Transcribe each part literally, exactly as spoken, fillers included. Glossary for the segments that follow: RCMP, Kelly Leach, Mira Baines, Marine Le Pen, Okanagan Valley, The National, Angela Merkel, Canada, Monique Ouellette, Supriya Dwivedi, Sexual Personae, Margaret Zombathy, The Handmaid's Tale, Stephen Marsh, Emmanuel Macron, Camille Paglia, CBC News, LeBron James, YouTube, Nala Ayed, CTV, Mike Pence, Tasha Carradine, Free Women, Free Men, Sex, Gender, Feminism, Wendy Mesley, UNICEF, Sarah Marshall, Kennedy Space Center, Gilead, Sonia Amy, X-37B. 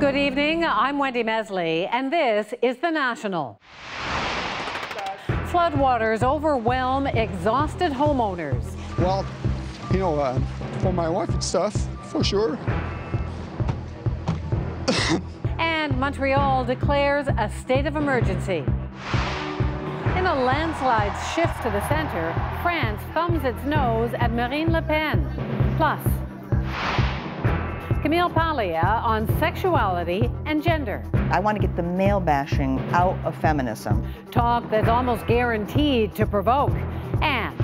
Good evening, I'm Wendy Mesley, and this is The National. Floodwaters overwhelm exhausted homeowners. Well, you know, uh, for my wife and stuff, for sure. And Montreal declares a state of emergency. In a landslide shift to the center, France thumbs its nose at Marine Le Pen. Plus, Camille Paglia on sexuality and gender. I want to get the male bashing out of feminism. Talk that's almost guaranteed to provoke. And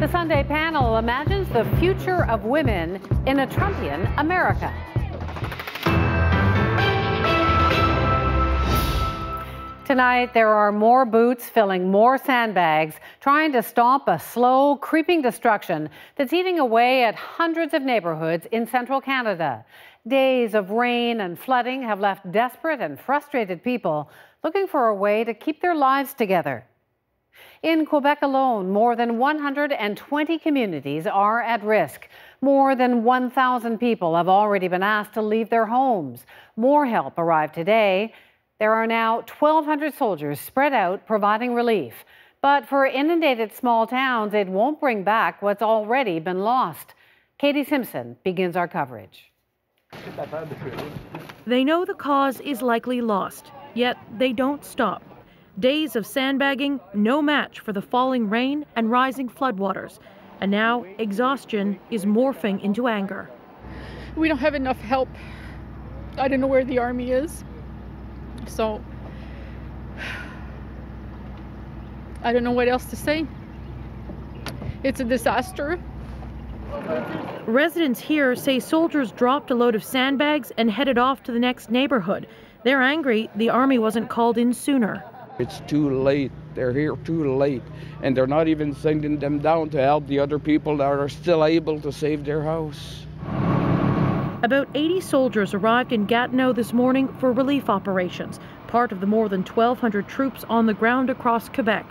the Sunday panel imagines the future of women in a Trumpian America. Tonight, there are more boots filling more sandbags, trying to stop a slow, creeping destruction that's eating away at hundreds of neighborhoods in central Canada. Days of rain and flooding have left desperate and frustrated people looking for a way to keep their lives together. In Quebec alone, more than one hundred twenty communities are at risk. More than one thousand people have already been asked to leave their homes. More help arrived today. There are now twelve hundred soldiers spread out providing relief. But for inundated small towns, it won't bring back what's already been lost. Katie Simpson begins our coverage. They know the cause is likely lost, yet they don't stop. Days of sandbagging, no match for the falling rain and rising floodwaters. And now exhaustion is morphing into anger. We don't have enough help. I don't know where the army is. So, I don't know what else to say. It's a disaster. Residents here say soldiers dropped a load of sandbags and headed off to the next neighborhood. They're angry the army wasn't called in sooner. It's too late. They're here too late. And they're not even sending them down to help the other people that are still able to save their house. About eighty soldiers arrived in Gatineau this morning for relief operations, part of the more than twelve hundred troops on the ground across Quebec.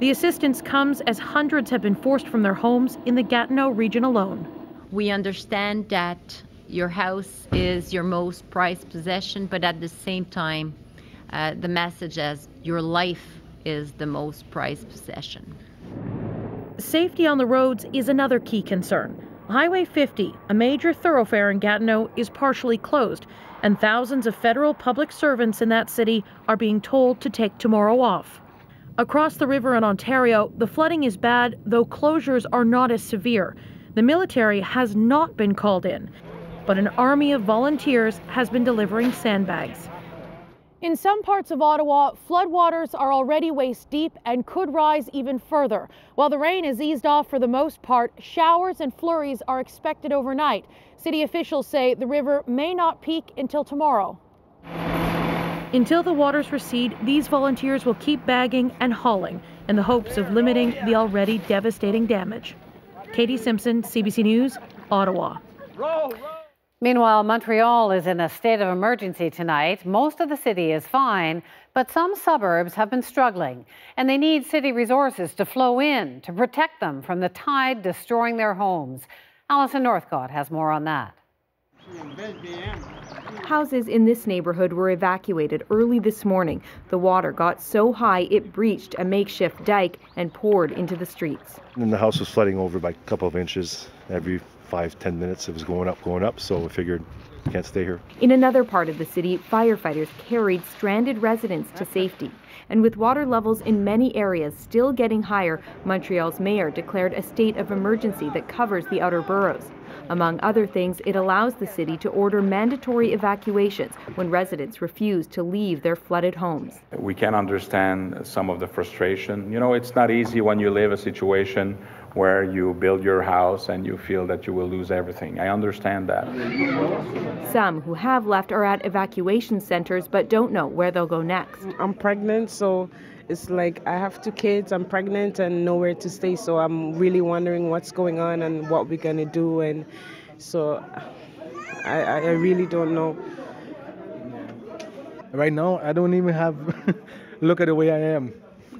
The assistance comes as hundreds have been forced from their homes in the Gatineau region alone. We understand that your house is your most prized possession, but at the same time, uh, the message is your life is the most prized possession. Safety on the roads is another key concern. Highway fifty, a major thoroughfare in Gatineau, is partially closed, and thousands of federal public servants in that city are being told to take tomorrow off. Across the river in Ontario, the flooding is bad, though closures are not as severe. The military has not been called in, but an army of volunteers has been delivering sandbags. In some parts of Ottawa, floodwaters are already waist deep and could rise even further. While the rain has eased off for the most part, showers and flurries are expected overnight. City officials say the river may not peak until tomorrow. Until the waters recede, these volunteers will keep bagging and hauling in the hopes of limiting the already devastating damage. Katie Simpson, C B C News, Ottawa. Roll, roll. Meanwhile, Montreal is in a state of emergency tonight. Most of the city is fine, but some suburbs have been struggling, and they need city resources to flow in to protect them from the tide destroying their homes. Alison Northcott has more on that. Houses in this neighborhood were evacuated early this morning. The water got so high it breached a makeshift dike and poured into the streets. And the house was flooding over by a couple of inches every Five, ten minutes, it was going up, going up, so we figured we can't stay here. In another part of the city, firefighters carried stranded residents to safety. And with water levels in many areas still getting higher, Montreal's mayor declared a state of emergency that covers the outer boroughs. Among other things, it allows the city to order mandatory evacuations when residents refuse to leave their flooded homes. We can understand some of the frustration. You know, it's not easy when you live a situation where you build your house and you feel that you will lose everything. I understand that. Some who have left are at evacuation centers but don't know where they'll go next. I'm pregnant, so it's like I have two kids, I'm pregnant and nowhere to stay, so I'm really wondering what's going on and what we're gonna do, and so I, I really don't know. Right now, I don't even have, look at the way I am.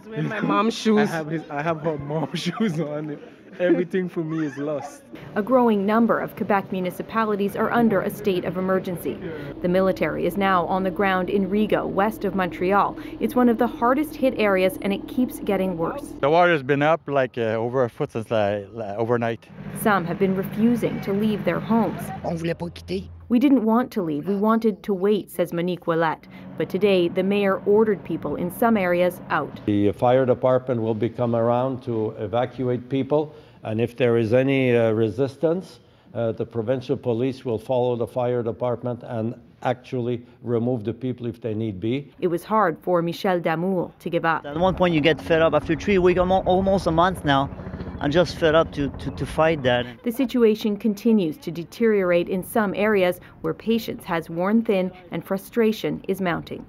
With my mom's shoes. I have, his, I have her mom's shoes on. Everything for me is lost. A growing number of Quebec municipalities are under a state of emergency. The military is now on the ground in Rigo, west of Montreal. It's one of the hardest hit areas and it keeps getting worse. The water's been up like uh, over a foot since uh, overnight. Some have been refusing to leave their homes. On voulait pas quitter. We didn't want to leave, we wanted to wait, says Monique Ouellette. But today, the mayor ordered people in some areas out. The fire department will be come around to evacuate people, and if there is any uh, resistance, uh, the provincial police will follow the fire department and actually remove the people if they need be. It was hard for Michel Damour to give up. At one point you get fed up after three weeks, almost a month now. I'm just fed up to, to, to fight that. The situation continues to deteriorate in some areas where patience has worn thin and frustration is mounting.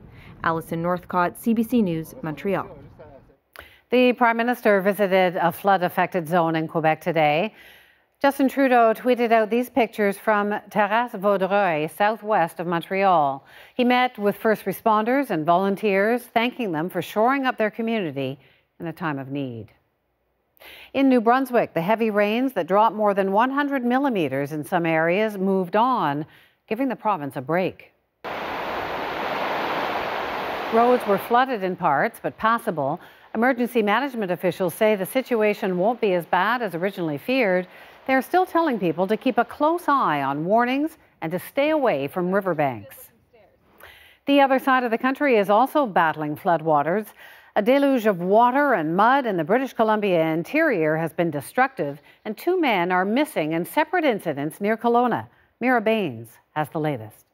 Alison Northcott, C B C News, Montreal. The Prime Minister visited a flood-affected zone in Quebec today. Justin Trudeau tweeted out these pictures from Terrasse-Vaudreuil, southwest of Montreal. He met with first responders and volunteers, thanking them for shoring up their community in a time of need. In New Brunswick, the heavy rains that dropped more than one hundred millimeters in some areas moved on, giving the province a break. Roads were flooded in parts, but passable. Emergency management officials say the situation won't be as bad as originally feared. They're still telling people to keep a close eye on warnings and to stay away from riverbanks. The other side of the country is also battling floodwaters. A deluge of water and mud in the British Columbia interior has been destructive, and two men are missing in separate incidents near Kelowna. Mira Baines has the latest.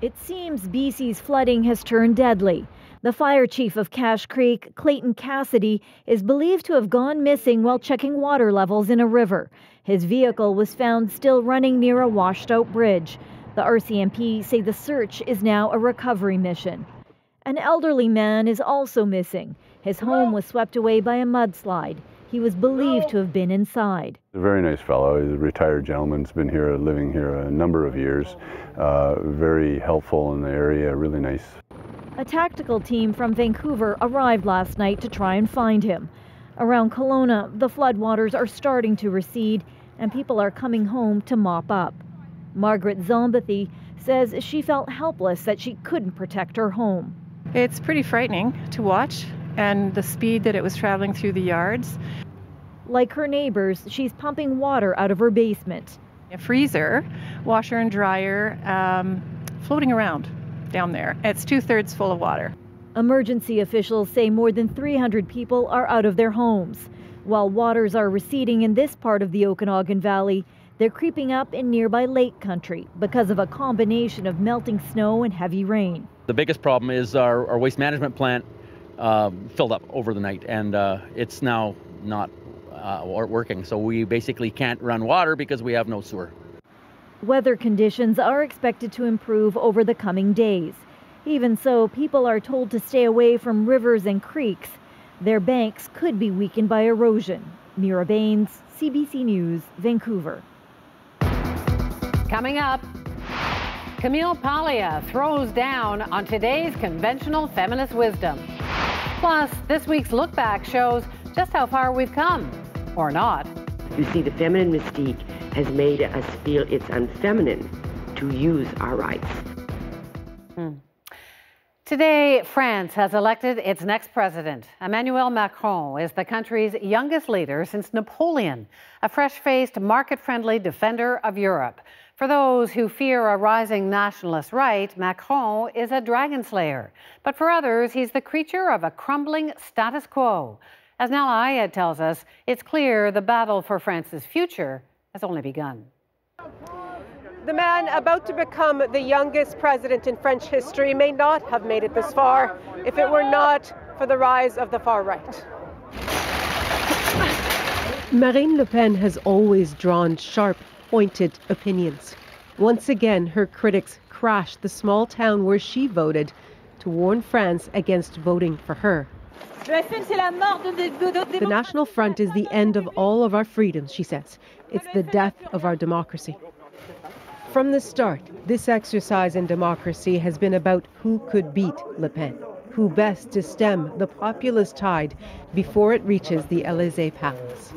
It seems B C's flooding has turned deadly. The fire chief of Cache Creek, Clayton Cassidy, is believed to have gone missing while checking water levels in a river. His vehicle was found still running near a washed-out bridge. The R C M P say the search is now a recovery mission. An elderly man is also missing. His home was swept away by a mudslide. He was believed to have been inside. A very nice fellow. He's a retired gentleman. He's been here, living here a number of years. Uh, very helpful in the area, really nice. A tactical team from Vancouver arrived last night to try and find him. Around Kelowna, the floodwaters are starting to recede and people are coming home to mop up. Margaret Zombathy says she felt helpless that she couldn't protect her home. It's pretty frightening to watch, and the speed that it was traveling through the yards. Like her neighbors, she's pumping water out of her basement. A freezer, washer and dryer, um, floating around down there. It's two-thirds full of water. Emergency officials say more than three hundred people are out of their homes. While waters are receding in this part of the Okanagan Valley, they're creeping up in nearby Lake Country because of a combination of melting snow and heavy rain. The biggest problem is our, our waste management plant uh, filled up over the night, and uh, it's now not uh, working. So we basically can't run water because we have no sewer. Weather conditions are expected to improve over the coming days. Even so, people are told to stay away from rivers and creeks. Their banks could be weakened by erosion. Mira Baines, C B C News, Vancouver. Coming up, Camille Paglia throws down on today's conventional feminist wisdom. Plus, this week's look back shows just how far we've come, or not. You see, the feminine mystique has made us feel it's unfeminine to use our rights. Hmm. Today, France has elected its next president. Emmanuel Macron is the country's youngest leader since Napoleon, a fresh-faced, market-friendly defender of Europe. For those who fear a rising nationalist right, Macron is a dragon slayer. But for others, he's the creature of a crumbling status quo. As Nala Ayed tells us, it's clear the battle for France's future has only begun. The man about to become the youngest president in French history may not have made it this far if it were not for the rise of the far right. Marine Le Pen has always drawn sharp, pointed opinions. Once again, her critics crashed the small town where she voted to warn France against voting for her. The National Front is the end of all of our freedoms, she says. It's the death of our democracy. From the start, this exercise in democracy has been about who could beat Le Pen, who best to stem the populist tide before it reaches the Élysée Palace.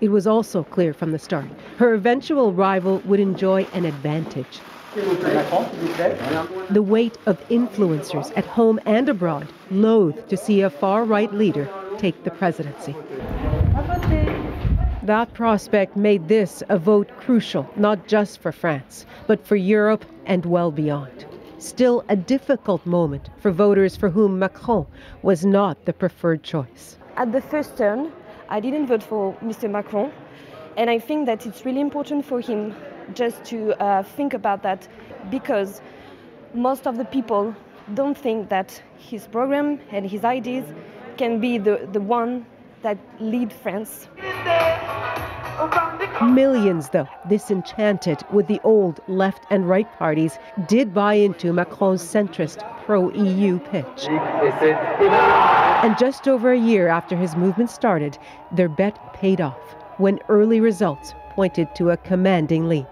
It was also clear from the start her eventual rival would enjoy an advantage. The weight of influencers at home and abroad loathe to see a far-right leader take the presidency. That prospect made this a vote crucial, not just for France, but for Europe and well beyond. Still a difficult moment for voters for whom Macron was not the preferred choice. At the first turn, I didn't vote for Mister Macron, and I think that it's really important for him just to uh, think about that, because most of the people don't think that his program and his ideas can be the, the one that lead France. Millions, though, disenchanted with the old left and right parties, did buy into Macron's centrist pro-E U pitch. And just over a year after his movement started, their bet paid off when early results pointed to a commanding lead.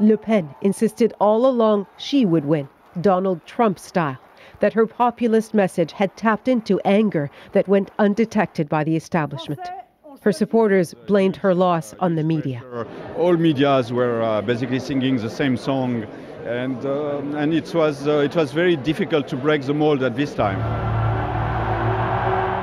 Le Pen insisted all along she would win, Donald Trump style, that her populist message had tapped into anger that went undetected by the establishment. Her supporters blamed her loss on the media. All medias were uh, basically singing the same song, and, uh, and it was, uh, it was very difficult to break the mold at this time.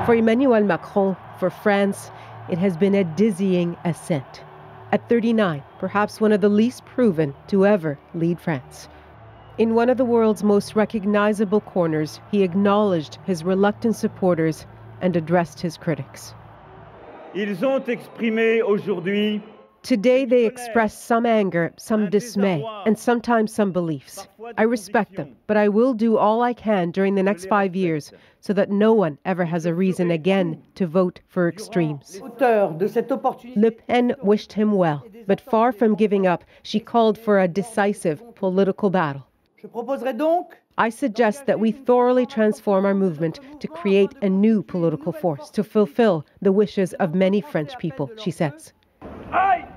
For Emmanuel Macron, for France, it has been a dizzying ascent. At thirty-nine, perhaps one of the least proven to ever lead France. In one of the world's most recognizable corners, he acknowledged his reluctant supporters and addressed his critics. Ils ont exprimé aujourd'hui. Today they express some anger, some dismay, and sometimes some beliefs. I respect them, but I will do all I can during the next five years so that no one ever has a reason again to vote for extremes. Le Pen wished him well, but far from giving up, she called for a decisive political battle. I suggest that we thoroughly transform our movement to create a new political force to fulfill the wishes of many French people, she says.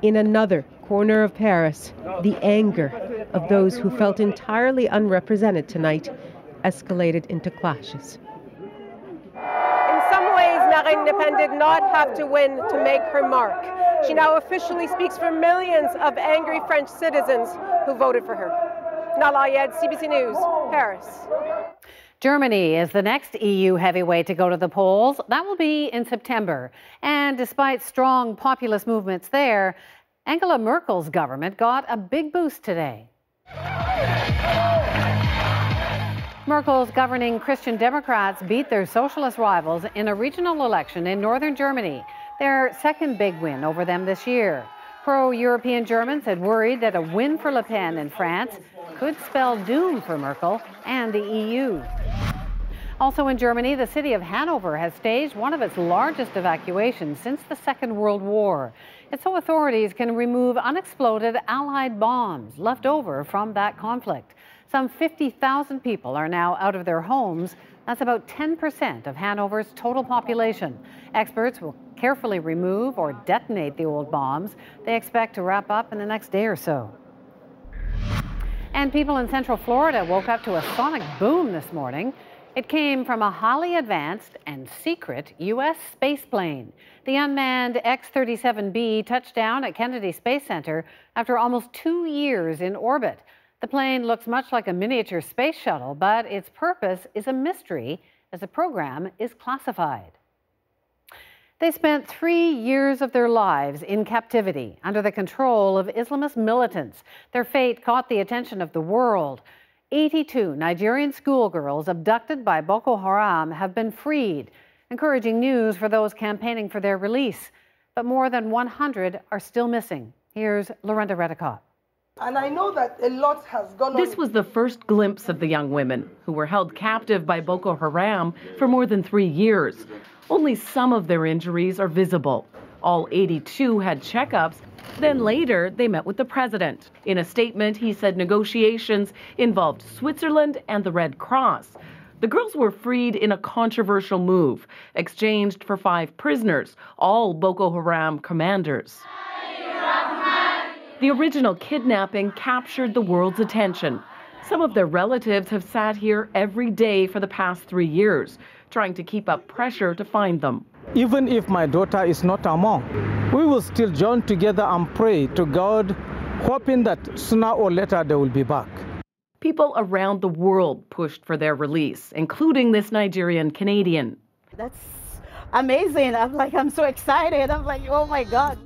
In another corner of Paris, the anger of those who felt entirely unrepresented tonight escalated into clashes. In some ways, Marine Le Pen did not have to win to make her mark. She now officially speaks for millions of angry French citizens who voted for her. Nala Ayed, C B C News, Paris. Germany is the next E U heavyweight to go to the polls. That will be in September. And despite strong populist movements there, Angela Merkel's government got a big boost today. Merkel's governing Christian Democrats beat their socialist rivals in a regional election in northern Germany, their second big win over them this year. Pro-European Germans had worried that a win for Le Pen in France could spell doom for Merkel and the E U. Also in Germany, the city of Hanover has staged one of its largest evacuations since the Second World War. It's so authorities can remove unexploded Allied bombs left over from that conflict. Some fifty thousand people are now out of their homes. That's about ten percent of Hanover's total population. Experts will carefully remove or detonate the old bombs. They expect to wrap up in the next day or so. And people in Central Florida woke up to a sonic boom this morning. It came from a highly advanced and secret U S space plane. The unmanned X thirty-seven B touched down at Kennedy Space Center after almost two years in orbit. The plane looks much like a miniature space shuttle, but its purpose is a mystery as the program is classified. They spent three years of their lives in captivity under the control of Islamist militants. Their fate caught the attention of the world. eighty-two Nigerian schoolgirls abducted by Boko Haram have been freed, encouraging news for those campaigning for their release. But more than one hundred are still missing. Here's Lorenda Redicott. And I know that a lot has gone on. This was the first glimpse of the young women who were held captive by Boko Haram for more than three years. Only some of their injuries are visible. All eighty-two had checkups. Then later, they met with the president. In a statement, he said negotiations involved Switzerland and the Red Cross. The girls were freed in a controversial move, exchanged for five prisoners, all Boko Haram commanders. The original kidnapping captured the world's attention. Some of their relatives have sat here every day for the past three years, trying to keep up pressure to find them. Even if my daughter is not among, we will still join together and pray to God, hoping that sooner or later they will be back. People around the world pushed for their release, including this Nigerian-Canadian. That's amazing. I'm like, I'm so excited. I'm like, oh my God.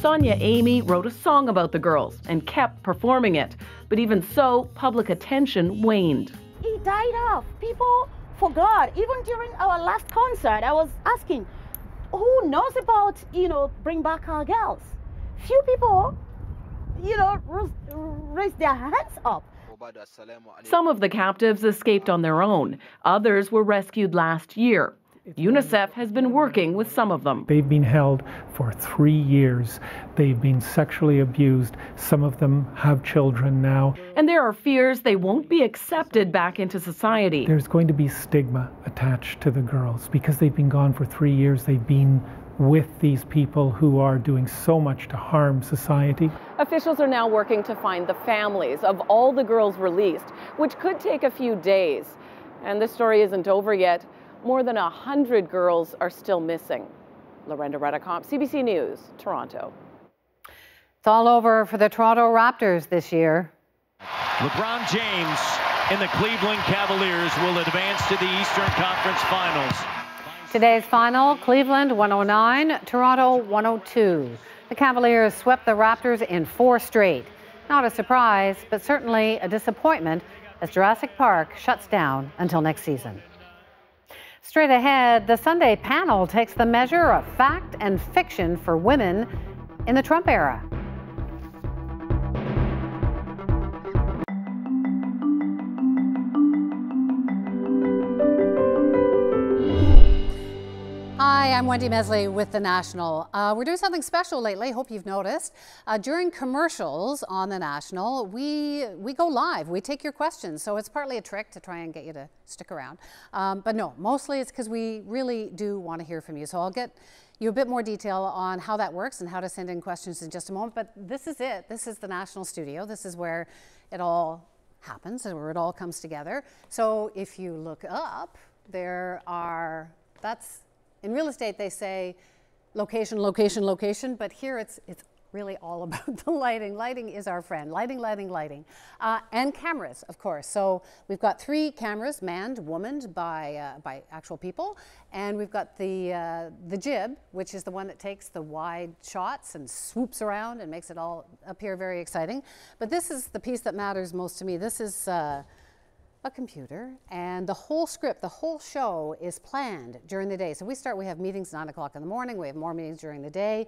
Sonia Amy wrote a song about the girls and kept performing it. But even so, public attention waned. It died off. People forgot. Even during our last concert, I was asking, who knows about, you know, Bring Back Our Girls? Few people, you know, raised their hands up. Some of the captives escaped on their own. Others were rescued last year. UNICEF has been working with some of them. They've been held for three years. They've been sexually abused. Some of them have children now. And there are fears they won't be accepted back into society. There's going to be stigma attached to the girls because they've been gone for three years. They've been with these people who are doing so much to harm society. Officials are now working to find the families of all the girls released, which could take a few days. And this story isn't over yet. More than one hundred girls are still missing. Lorenda Redicomp, C B C News, Toronto. It's all over for the Toronto Raptors this year. LeBron James and the Cleveland Cavaliers will advance to the Eastern Conference Finals. Today's final, Cleveland one oh nine, Toronto one oh two. The Cavaliers swept the Raptors in four straight. Not a surprise, but certainly a disappointment as Jurassic Park shuts down until next season. Straight ahead, the Sunday panel takes the measure of fact and fiction for women in the Trump era. Hi, I'm Wendy Mesley with The National. Uh, we're doing something special lately, hope you've noticed. Uh, during commercials on The National, we, we go live, we take your questions. So it's partly a trick to try and get you to stick around. Um, but no, mostly it's because we really do want to hear from you. So I'll get you a bit more detail on how that works and how to send in questions in just a moment. But this is it, this is The National studio. This is where it all happens and where it all comes together. So if you look up, there are, that's, in real estate, they say location, location, location, but here it's, it's really all about the lighting. Lighting is our friend. Lighting, lighting, lighting. Uh, and cameras, of course. So we've got three cameras, manned, womaned by, uh, by actual people. And we've got the, uh, the jib, which is the one that takes the wide shots and swoops around and makes it all appear very exciting. But this is the piece that matters most to me. This is... Uh, a computer, and the whole script, the whole show is planned during the day. So we start, we have meetings nine o'clock in the morning, we have more meetings during the day.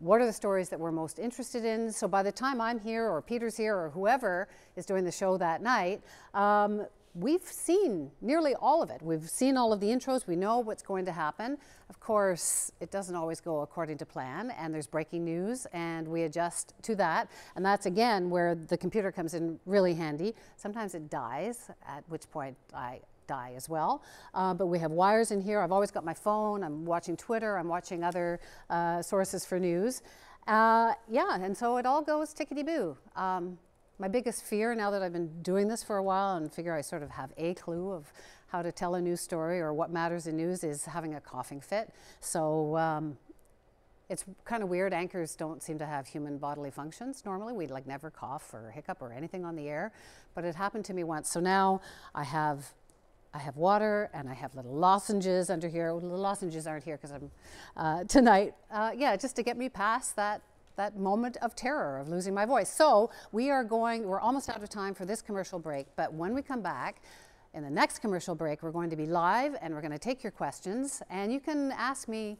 What are the stories that we're most interested in? So by the time I'm here, or Peter's here, or whoever is doing the show that night, um, we've seen nearly all of it. We've seen all of the intros, we know what's going to happen. Of course, it doesn't always go according to plan, and there's breaking news, and we adjust to that. And that's again where the computer comes in really handy. Sometimes it dies, at which point I die as well. Uh, but we have wires in here. I've always got my phone, I'm watching Twitter, I'm watching other uh, sources for news. Uh, yeah, and so it all goes tickety-boo. Um, My biggest fear, now that I've been doing this for a while and figure I sort of have a clue of how to tell a news story or what matters in news, is having a coughing fit. So um, it's kind of weird. Anchors don't seem to have human bodily functions normally. We'd like never cough or hiccup or anything on the air, but it happened to me once. So now I have I have water and I have little lozenges under here. The lozenges aren't here because I'm uh, tonight. Uh, yeah, just to get me past that that moment of terror of losing my voice. So we are going, we're almost out of time for this commercial break, but when we come back in the next commercial break, we're going to be live and we're going to take your questions, and you can ask me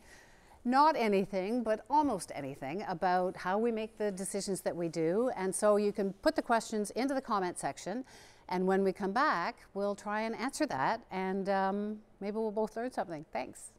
not anything, but almost anything about how we make the decisions that we do. And so you can put the questions into the comment section, and when we come back, we'll try and answer that, and um, maybe we'll both learn something. Thanks.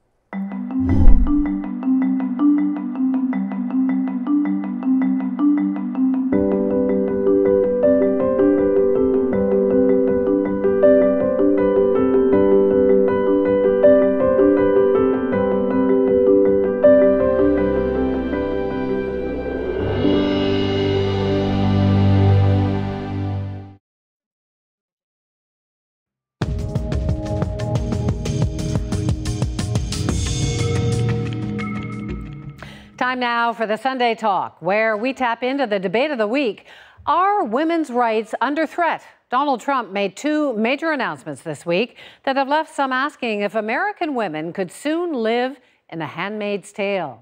Time now for the Sunday Talk, where we tap into the debate of the week. Are women's rights under threat? Donald Trump made two major announcements this week that have left some asking if American women could soon live in The Handmaid's Tale.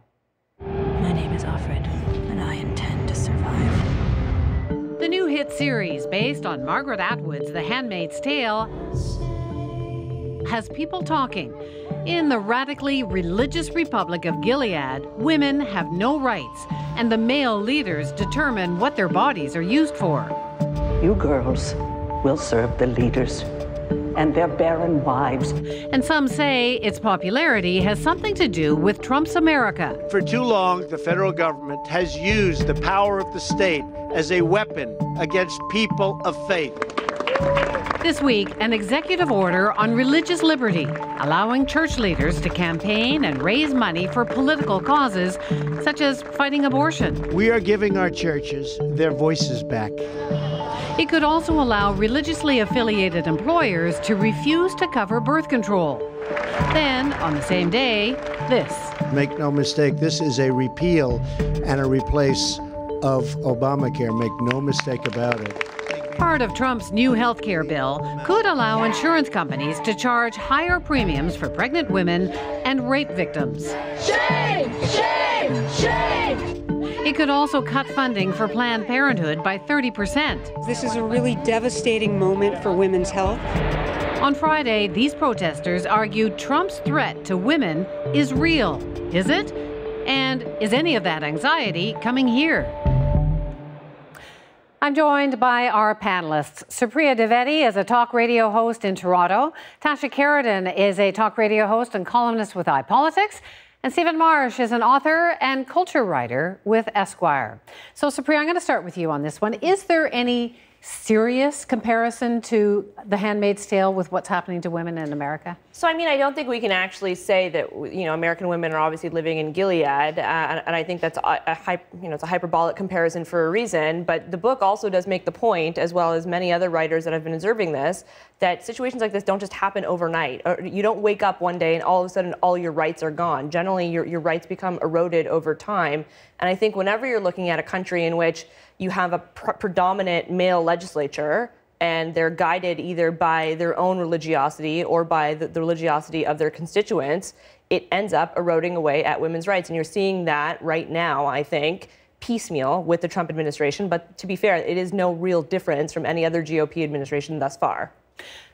My name is Offred, and I intend to survive. The new hit series based on Margaret Atwood's The Handmaid's Tale has people talking. In the radically religious Republic of Gilead, women have no rights, and the male leaders determine what their bodies are used for. You girls will serve the leaders and their barren wives. And some say its popularity has something to do with Trump's America. For too long, the federal government has used the power of the state as a weapon against people of faith. This week, an executive order on religious liberty, allowing church leaders to campaign and raise money for political causes, such as fighting abortion. We are giving our churches their voices back. It could also allow religiously affiliated employers to refuse to cover birth control. Then, on the same day, this. Make no mistake, this is a repeal and a replace of Obamacare. Make no mistake about it. Part of Trump's new health care bill could allow insurance companies to charge higher premiums for pregnant women and rape victims. Shame! Shame! Shame! It could also cut funding for Planned Parenthood by thirty percent. This is a really devastating moment for women's health. On Friday, these protesters argued Trump's threat to women is real. Is it? And is any of that anxiety coming here? I'm joined by our panelists. Supriya Dwivedi is a talk radio host in Toronto. Tasha Carradine is a talk radio host and columnist with iPolitics. And Stephen Marsh is an author and culture writer with Esquire. So Supriya, I'm going to start with you on this one. Is there any serious comparison to The Handmaid's Tale with what's happening to women in America? So, I mean, I don't think we can actually say that, you know, American women are obviously living in Gilead, uh, and, and I think that's a, a hy you know, it's a hyperbolic comparison for a reason, but the book also does make the point, as well as many other writers that have been observing this, that situations like this don't just happen overnight. Or you don't wake up one day and all of a sudden all your rights are gone. Generally, your, your rights become eroded over time, and I think whenever you're looking at a country in which you have a pr predominant male legislature, and they're guided either by their own religiosity or by the, the religiosity of their constituents, it ends up eroding away at women's rights. And you're seeing that right now, I think, piecemeal with the Trump administration. But to be fair, it is no real difference from any other G O P administration thus far.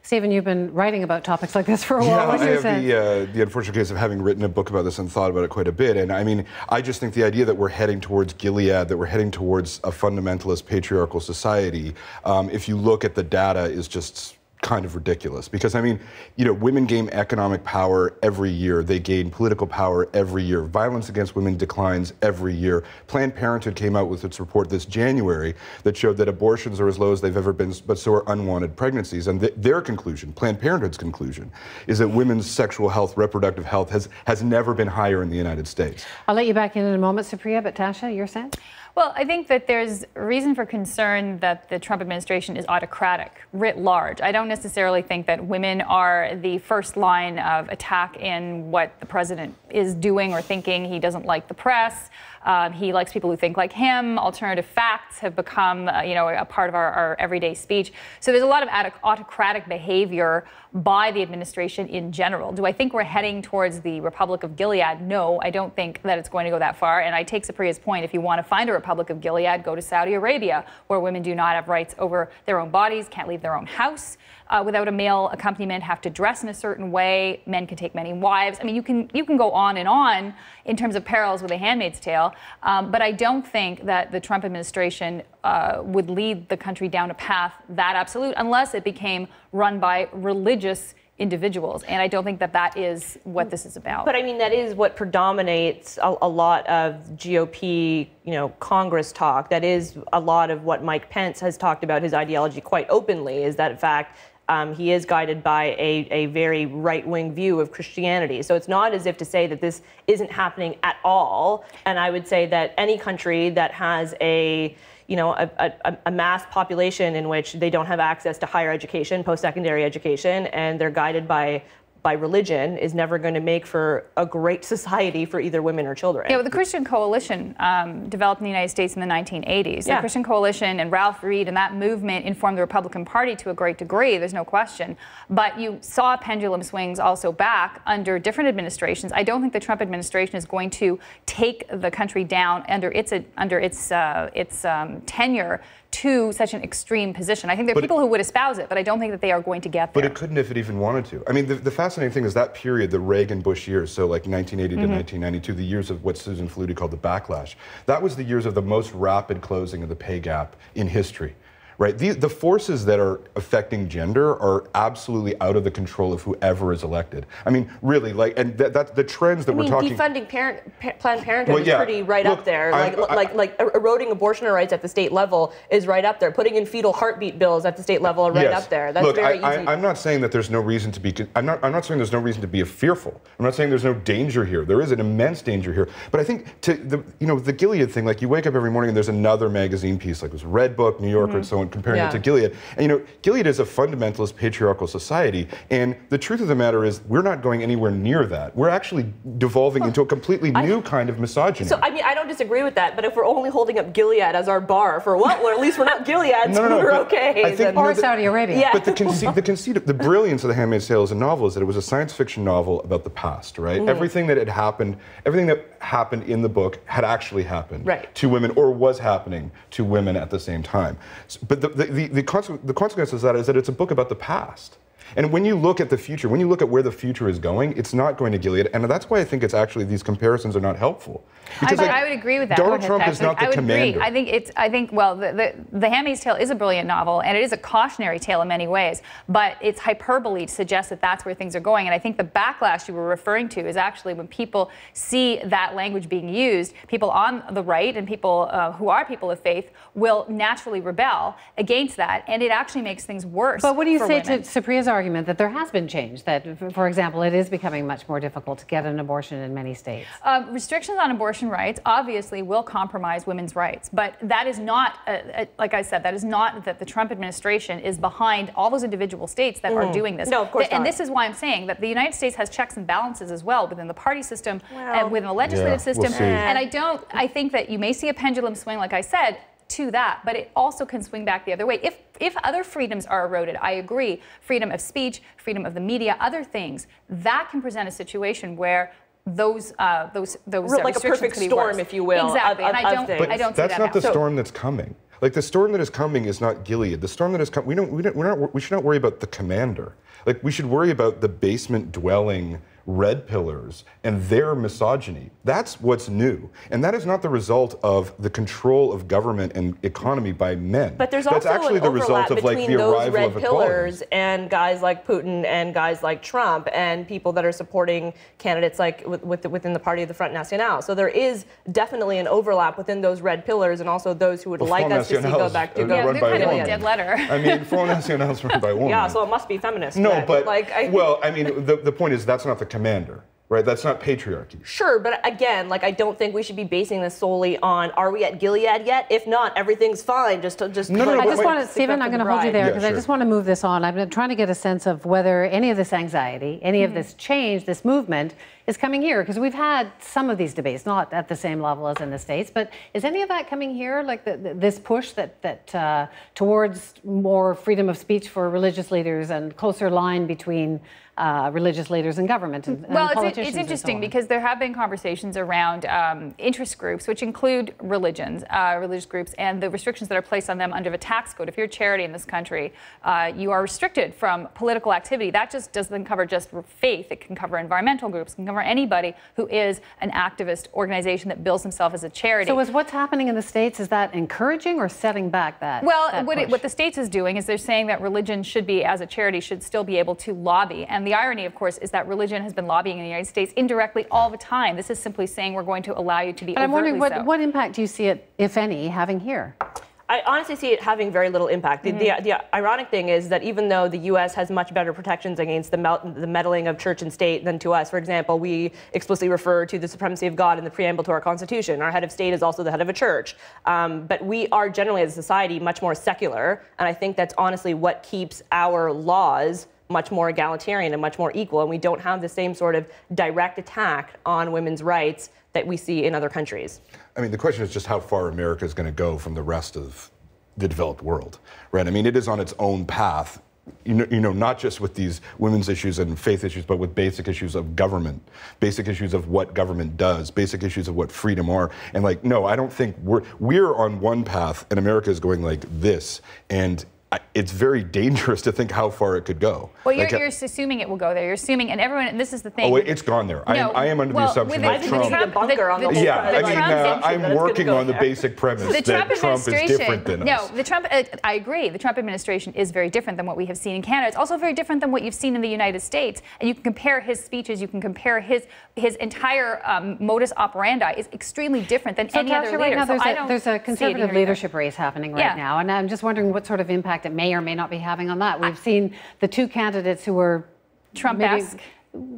Stephen, you've been writing about topics like this for a while. Yeah, what I have the, uh, the unfortunate case of having written a book about this and thought about it quite a bit. And I mean, I just think the idea that we're heading towards Gilead, that we're heading towards a fundamentalist patriarchal society, um, if you look at the data, is just kind of ridiculous. Because, I mean, you know, women gain economic power every year. They gain political power every year. Violence against women declines every year. Planned Parenthood came out with its report this January that showed that abortions are as low as they've ever been, but so are unwanted pregnancies. And th their conclusion, Planned Parenthood's conclusion, is that women's sexual health, reproductive health, has, has never been higher in the United States. I'll let you back in in a moment, Supriya, but Tasha, your sense? Well, I think that there's reason for concern that the Trump administration is autocratic, writ large. I don't I don't necessarily think that women are the first line of attack in what the president is doing or thinking. He doesn't like the press. Um, he likes people who think like him. Alternative facts have become, uh, you know, a part of our, our everyday speech. So there's a lot of autocratic behavior by the administration in general. Do I think we're heading towards the Republic of Gilead? No, I don't think that it's going to go that far. And I take Supriya's point. If you want to find a Republic of Gilead, go to Saudi Arabia, where women do not have rights over their own bodies, can't leave their own house uh, without a male accompaniment, have to dress in a certain way. Men can take many wives. I mean, you can you can go on and on in terms of parallels with The Handmaid's Tale. Um, but I don't think that the Trump administration uh, would lead the country down a path that absolute unless it became run by religious individuals. And I don't think that that is what this is about. But I mean, that is what predominates a, a lot of G O P, you know, Congress talk. That is a lot of what Mike Pence has talked about his ideology quite openly, is that in fact, Um, he is guided by a, a very right-wing view of Christianity. So it's not as if to say that this isn't happening at all. And I would say that any country that has a, you know, a, a, a mass population in which they don't have access to higher education, post-secondary education, and they're guided by by religion is never going to make for a great society for either women or children. Yeah, well, the Christian Coalition um, developed in the United States in the nineteen eighties. Yeah. The Christian Coalition and Ralph Reed and that movement informed the Republican Party to a great degree, there's no question. But you saw pendulum swings also back under different administrations. I don't think the Trump administration is going to take the country down under its, under its, uh, its um, tenure to such an extreme position. I think there are but people it, who would espouse it, but I don't think that they are going to get there. But it couldn't if it even wanted to. I mean, the, the fascinating thing is that period, the Reagan-Bush years, so like nineteen eighty mm-hmm. to nineteen ninety-two, the years of what Susan Faludi called the backlash, that was the years of the most rapid closing of the pay gap in history. Right, the, the forces that are affecting gender are absolutely out of the control of whoever is elected. I mean, really, like, and that, that the trends that I we're mean, talking. Defunding parent, pa Planned Parenthood well, is yeah. pretty right Look, up there. I, like, I, like, like, like eroding abortion rights at the state level is right up there. Putting in fetal heartbeat bills at the state level are right yes. up there. That's Look, very I, easy. I, I'm not saying that there's no reason to be. I'm not. I'm not saying there's no reason to be fearful. I'm not saying there's no danger here. There is an immense danger here. But I think to the, you know, the Gilead thing. Like, you wake up every morning and there's another magazine piece, like this Red Book, New Yorker, mm-hmm. and so on. Comparing yeah. it to Gilead. And you know, Gilead is a fundamentalist patriarchal society, and the truth of the matter is we're not going anywhere near that. We're actually devolving well, into a completely I, new kind of misogyny. So, I mean, I don't disagree with that, but if we're only holding up Gilead as our bar for, well, or at least we're not Gilead, no, no, no, we're okay. I think, or no, the, Saudi Arabia. Yeah. But the conceit, the conceit, the brilliance of The Handmaid's Tale as a novel is that it was a science fiction novel about the past, right? Mm. Everything that had happened, everything that happened in the book had actually happened right. to women, or was happening to women at the same time. So, but the, the, the, the, consequence, the consequence of that is that it's a book about the past. And when you look at the future, when you look at where the future is going, it's not going to Gilead. And that's why I think it's actually, these comparisons are not helpful. Because I, like, I would agree with that. Donald ahead, Trump actually. is not I the would commander. Agree. I think it's, I think, well, the, the, the Handmaid's Tale is a brilliant novel, and it is a cautionary tale in many ways, but it's hyperbole to suggest that that's where things are going. And I think the backlash you were referring to is actually when people see that language being used, people on the right and people uh, who are people of faith will naturally rebel against that, and it actually makes things worse. But what do you say women. to Supriya's argument that there has been change, that, for example, it is becoming much more difficult to get an abortion in many states? Uh, restrictions on abortion rights obviously will compromise women's rights, but that is not, a, a, like I said, that is not that the Trump administration is behind all those individual states that mm. are doing this. No, of course Th not. And this is why I'm saying that the United States has checks and balances as well within the party system well, and within the legislative yeah, system. We'll and I don't, I think that you may see a pendulum swing, like I said, to that, but it also can swing back the other way. If if other freedoms are eroded, I agree, freedom of speech, freedom of the media, other things, that can present a situation where those uh, those those like a perfect storm, worse. if you will. Exactly, of, of, and I don't, but I don't. That's see that not now. the so, storm that's coming. Like, the storm that is coming is not Gilead. The storm that is coming, we don't, we don't, we're not, we should not worry about the commander. Like, we should worry about the basement dwelling red pillars and their misogyny. That's what's new. And that is not the result of the control of government and economy by men. But there's also That's actually an the result of like the arrival red of pillars and guys like Putin and guys like Trump and people that are supporting candidates like with, with the, within the party of the Front National. So there is definitely an overlap within those red pillars and also those who would well, like us Nationals to see go back to go yeah, kind of a dead letter. I mean, Front National is run by women. Yeah, so it must be feminist. No, but, but like I, well, I mean, the the point is that's not the commander, right? That's not patriarchy. Sure, but again, like, I don't think we should be basing this solely on are we at Gilead yet? If not, everything's fine. Just to just. No, no, no, I just want to, Stephen, I'm going to hold you there because yeah, sure. I just want to move this on. I've been trying to get a sense of whether any of this anxiety, any mm-hmm. of this change, this movement is coming here, because we've had some of these debates, not at the same level as in the States, but is any of that coming here? Like the, the, this push that that uh, towards more freedom of speech for religious leaders and closer line between. Uh, religious leaders and government and, and well, politicians. Well, it's interesting and so because there have been conversations around um, interest groups, which include religions, uh, religious groups, and the restrictions that are placed on them under the tax code. If you're a charity in this country, uh, you are restricted from political activity. That just doesn't cover just faith. It can cover environmental groups, can cover anybody who is an activist organization that bills themselves as a charity. So is what's happening in the States, is that encouraging or setting back that? Well, that what, it, what the States is doing is they're saying that religion should be, as a charity, should still be able to lobby. And the irony, of course, is that religion has been lobbying in the United States indirectly all the time. This is simply saying we're going to allow you to be overtly so. But I'm wondering what, what impact do you see it, if any, having here? I honestly see it having very little impact. The, mm-hmm. the, the ironic thing is that even though the U S has much better protections against the, mel the meddling of church and state than to us, for example, we explicitly refer to the supremacy of God in the preamble to our Constitution. Our head of state is also the head of a church. Um, but we are generally, as a society, much more secular, and I think that's honestly what keeps our laws much more egalitarian and much more equal, and we don't have the same sort of direct attack on women's rights that we see in other countries. I mean, the question is just how far America is going to go from the rest of the developed world, right? I mean, it is on its own path, you know, you know, not just with these women's issues and faith issues, but with basic issues of government, basic issues of what government does, basic issues of what freedom are. And like, no, I don't think we're, we're on one path and America is going like this. And it's very dangerous to think how far it could go. Well, you're, like, you're assuming it will go there. You're assuming, and everyone, and this is the thing. Oh, it's gone there. No, I, am, I am under well, the assumption that Trump... The Trump the, the, the, yeah, the I mean, uh, I'm working on the basic premise the Trump that Trump is different than no, us. No, the Trump, uh, I agree. The Trump administration is very different than what we have seen in Canada. It's also very different than what you've seen in the United States. And you can compare his speeches, you can compare his his entire um, modus operandi is extremely different than so any other leader. Right now, so there's, I don't there's a conservative leadership race happening right now, and I'm just wondering what sort of impact it may or may not be having on that. We've I, seen the two candidates who were Trump-esque.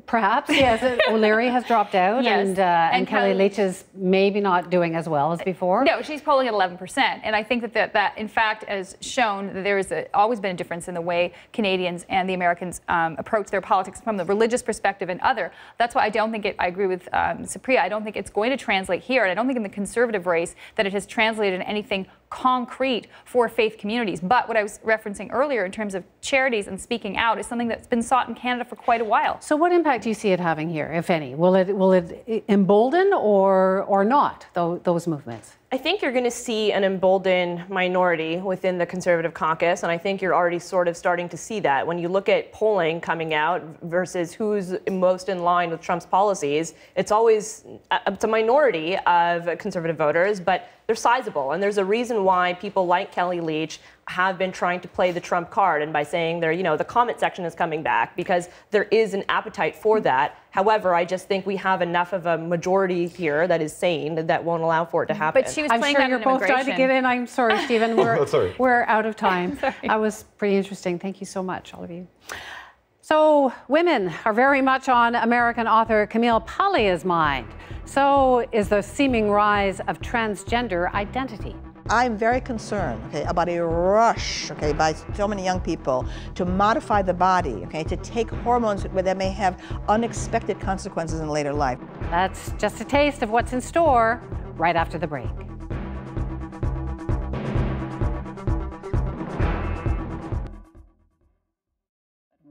Perhaps, yes. O'Leary has dropped out, yes. and, uh, and and Kelly Leach is maybe not doing as well as before. No, she's polling at eleven percent, and I think that that, that in fact has shown that there has always been a difference in the way Canadians and the Americans um, approach their politics from the religious perspective and other. That's why I don't think it. I agree with um, Supriya. I don't think it's going to translate here, and I don't think in the conservative race that it has translated anything concrete for faith communities. But what I was referencing earlier in terms of charities and speaking out is something that's been sought in Canada for quite a while. So what impact do you see it having here, if any? Will it will it embolden or or not those, those movements? I think you're going to see an emboldened minority within the Conservative caucus, and I think you're already sort of starting to see that. When you look at polling coming out versus who's most in line with Trump's policies, it's always it's a minority of Conservative voters, but they're sizable, and there's a reason why people like Kelly Leach have been trying to play the Trump card, and by saying they're, you know, the comment section is coming back, because there is an appetite for that. However, I just think we have enough of a majority here that is sane that won't allow for it to happen. But she was I'm playing sure that you're both trying to get in. I'm sorry, Stephen. We're, oh, sorry. we're out of time. That was pretty interesting. Thank you so much, all of you. So women are very much on American author Camille Paglia's mind. So is the seeming rise of transgender identity. I'm very concerned, okay, about a rush, okay, by so many young people to modify the body, okay, to take hormones where they may have unexpected consequences in later life. That's just a taste of what's in store right after the break.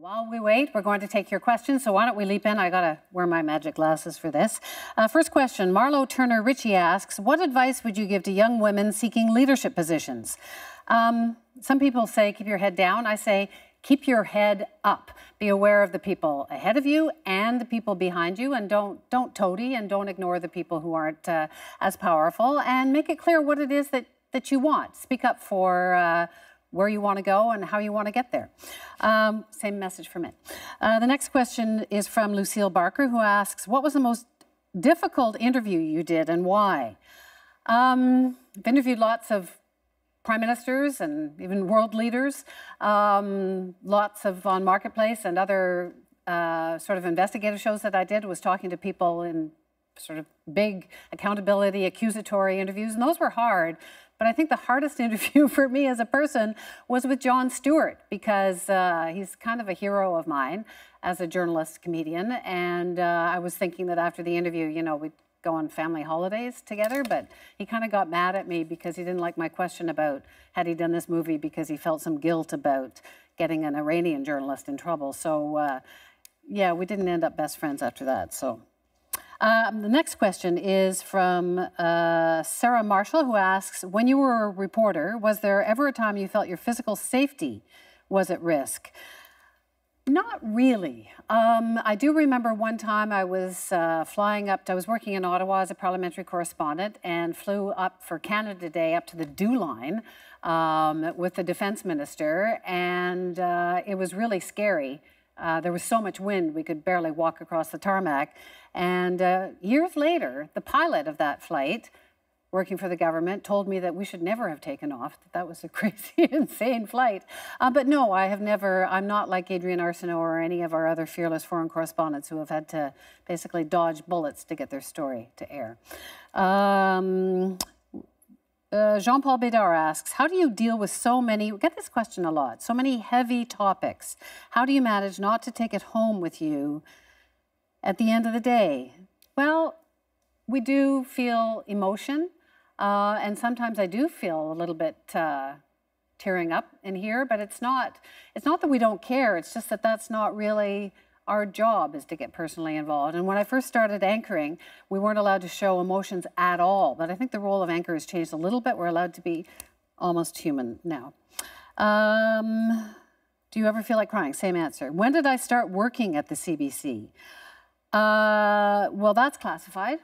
While we wait, we're going to take your questions, so why don't we leap in? I gotta wear my magic glasses for this. Uh, first question, Marlo Turner Ritchie asks, what advice would you give to young women seeking leadership positions? Um, some people say keep your head down. I say keep your head up. Be aware of the people ahead of you and the people behind you, and don't don't toady and don't ignore the people who aren't uh, as powerful, and make it clear what it is that, that you want. Speak up for... Uh, where you want to go and how you want to get there. Um, same message from it. Uh, the next question is from Lucille Barker, who asks, what was the most difficult interview you did and why? Um, I've interviewed lots of prime ministers and even world leaders, um, lots of on Marketplace and other uh, sort of investigative shows that I did was talking to people in sort of big accountability, accusatory interviews, and those were hard. But I think the hardest interview for me as a person was with Jon Stewart, because uh, he's kind of a hero of mine as a journalist, comedian. And uh, I was thinking that after the interview, you know, we'd go on family holidays together, but he kind of got mad at me because he didn't like my question about had he done this movie, because he felt some guilt about getting an Iranian journalist in trouble. So, uh, yeah, we didn't end up best friends after that, so... Um, the next question is from uh, Sarah Marshall, who asks, when you were a reporter, was there ever a time you felt your physical safety was at risk? Not really. Um, I do remember one time I was uh, flying up, to, I was working in Ottawa as a parliamentary correspondent, and flew up for Canada Day up to the Dew Line um, with the defense minister, and uh, it was really scary. Uh, there was so much wind, we could barely walk across the tarmac. And uh, years later, the pilot of that flight, working for the government, told me that we should never have taken off, that that was a crazy, insane flight. Uh, but no, I have never, I'm not like Adrian Arsenault or any of our other fearless foreign correspondents who have had to basically dodge bullets to get their story to air. Um, Uh, Jean-Paul Bédard asks, how do you deal with so many, we get this question a lot, so many heavy topics. How do you manage not to take it home with you at the end of the day? Well, we do feel emotion, uh, and sometimes I do feel a little bit uh, tearing up in here, but it's not, it's not that we don't care, it's just that that's not really our job, is to get personally involved. And when I first started anchoring, we weren't allowed to show emotions at all. But I think the role of anchor has changed a little bit. We're allowed to be almost human now. Um, do you ever feel like crying? Same answer. When did I start working at the C B C? Uh, well, that's classified.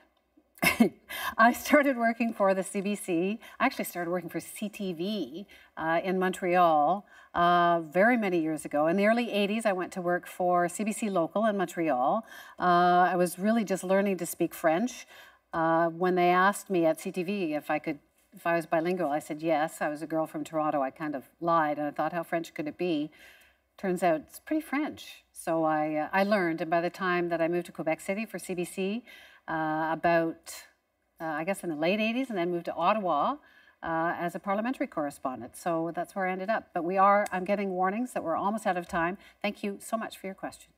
I started working for the C B C. I actually started working for C T V uh, in Montreal uh, very many years ago. In the early eighties, I went to work for C B C Local in Montreal. Uh, I was really just learning to speak French. Uh, when they asked me at C T V if I could, if I was bilingual, I said yes. I was a girl from Toronto. I kind of lied, and I thought, how French could it be? Turns out it's pretty French. So I, uh, I learned, and by the time that I moved to Quebec City for C B C, Uh, about, uh, I guess, in the late eighties, and then moved to Ottawa uh, as a parliamentary correspondent. So that's where I ended up. But we are, I'm getting warnings that we're almost out of time. Thank you so much for your questions.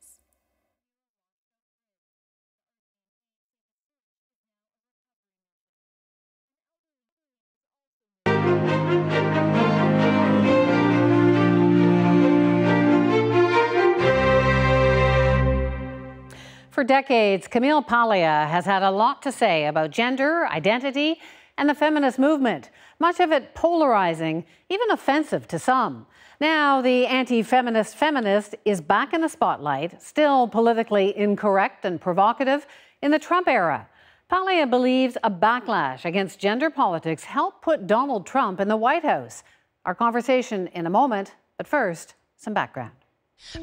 For decades, Camille Paglia has had a lot to say about gender, identity, and the feminist movement, much of it polarizing, even offensive to some. Now, the anti-feminist feminist is back in the spotlight, still politically incorrect and provocative in the Trump era. Paglia believes a backlash against gender politics helped put Donald Trump in the White House. Our conversation in a moment, but first, some background.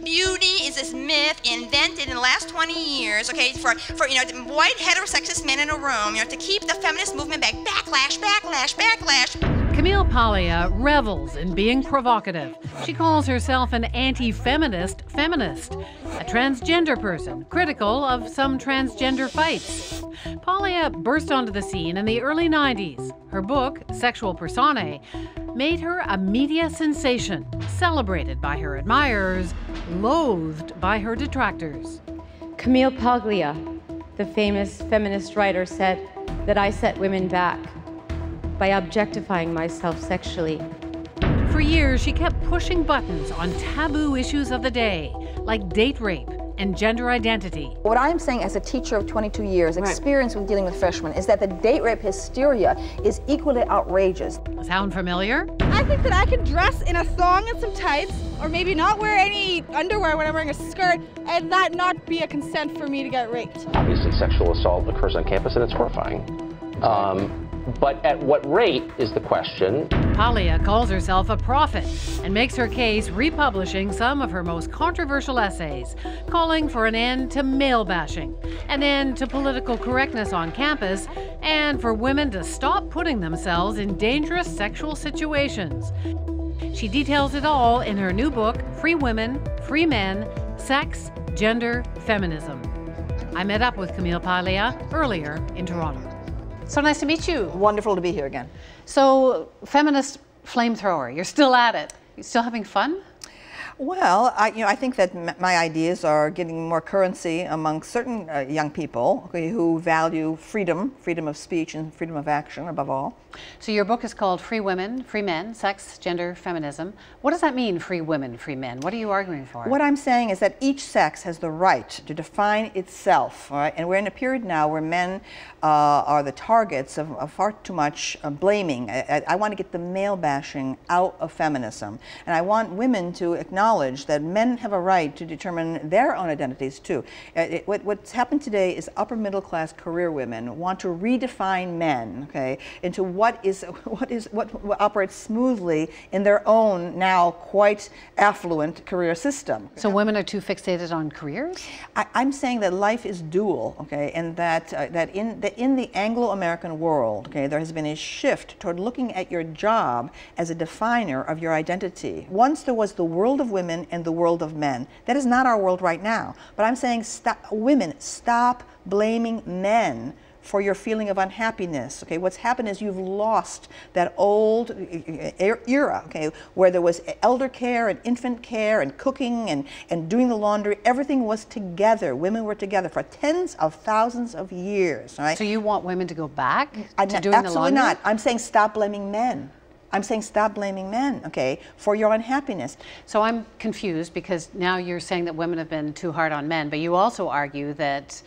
Beauty is this myth invented in the last twenty years, okay, for, for you know, white heterosexist men in a room, you know, to keep the feminist movement back. Backlash, backlash, backlash. Camille Paglia revels in being provocative. She calls herself an anti-feminist feminist, a transgender person, critical of some transgender fights. Paglia burst onto the scene in the early nineties. Her book, Sexual Personae, made her a media sensation, celebrated by her admirers, loathed by her detractors. Camille Paglia, the famous feminist writer, said that I set women back by objectifying myself sexually. For years, she kept pushing buttons on taboo issues of the day, like date rape and gender identity. What I'm saying as a teacher of twenty-two years, experience with dealing with freshmen, is that the date rape hysteria is equally outrageous. Sound familiar? I think that I could dress in a thong and some tights, or maybe not wear any underwear when I'm wearing a skirt, and that not be a consent for me to get raped. Obviously, sexual assault occurs on campus, and it's horrifying. Um, But at what rate is the question? Paglia calls herself a prophet and makes her case republishing some of her most controversial essays, calling for an end to male bashing, an end to political correctness on campus, and for women to stop putting themselves in dangerous sexual situations. She details it all in her new book, Free Women, Free Men, Sex, Gender, Feminism. I met up with Camille Paglia earlier in Toronto. So nice to meet you. Wonderful to be here again. So, feminist flamethrower, you're still at it. You're still having fun? Well, I, you know, I think that m my ideas are getting more currency among certain uh, young people, okay, who value freedom, freedom of speech and freedom of action above all. So your book is called Free Women, Free Men, Sex, Gender, Feminism. What does that mean, free women, free men? What are you arguing for? What I'm saying is that each sex has the right to define itself, all right? And we're in a period now where men uh, are the targets of, of far too much uh, blaming. I, I, I want to get the male bashing out of feminism, and I want women to acknowledge Knowledge that men have a right to determine their own identities too. Uh, it, what, what's happened today is upper middle class career women want to redefine men, okay, into what is what is what, what operates smoothly in their own now quite affluent career system. So women are too fixated on careers? I, I'm saying that life is dual, okay, and that uh, that in the in the Anglo-American world, okay, there has been a shift toward looking at your job as a definer of your identity. Once there was the world of women and the world of men. That is not our world right now. But I'm saying, stop, women, stop blaming men for your feeling of unhappiness. Okay, what's happened is you've lost that old era, okay, where there was elder care and infant care and cooking and, and doing the laundry. Everything was together. Women were together for tens of thousands of years. Right? So you want women to go back to I, doing the laundry? Absolutely not. I'm saying stop blaming men. I'm saying stop blaming men, okay, for your unhappiness. So I'm confused, because now you're saying that women have been too hard on men, but you also argue that